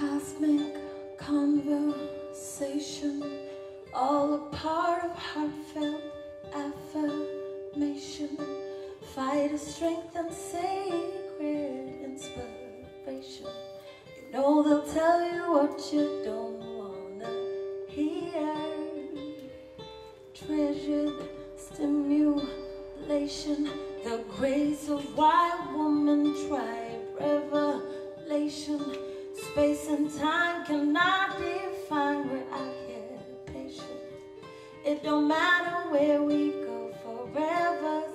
cosmic conversation, all a part of heartfelt affirmation. Fight of strength and sacred inspiration. You know they'll tell you what you don't wanna hear. Treasured stimulation, the grace of wild woman tribe revelation. Space and time cannot define. We're out here patient. It don't matter where we go forever.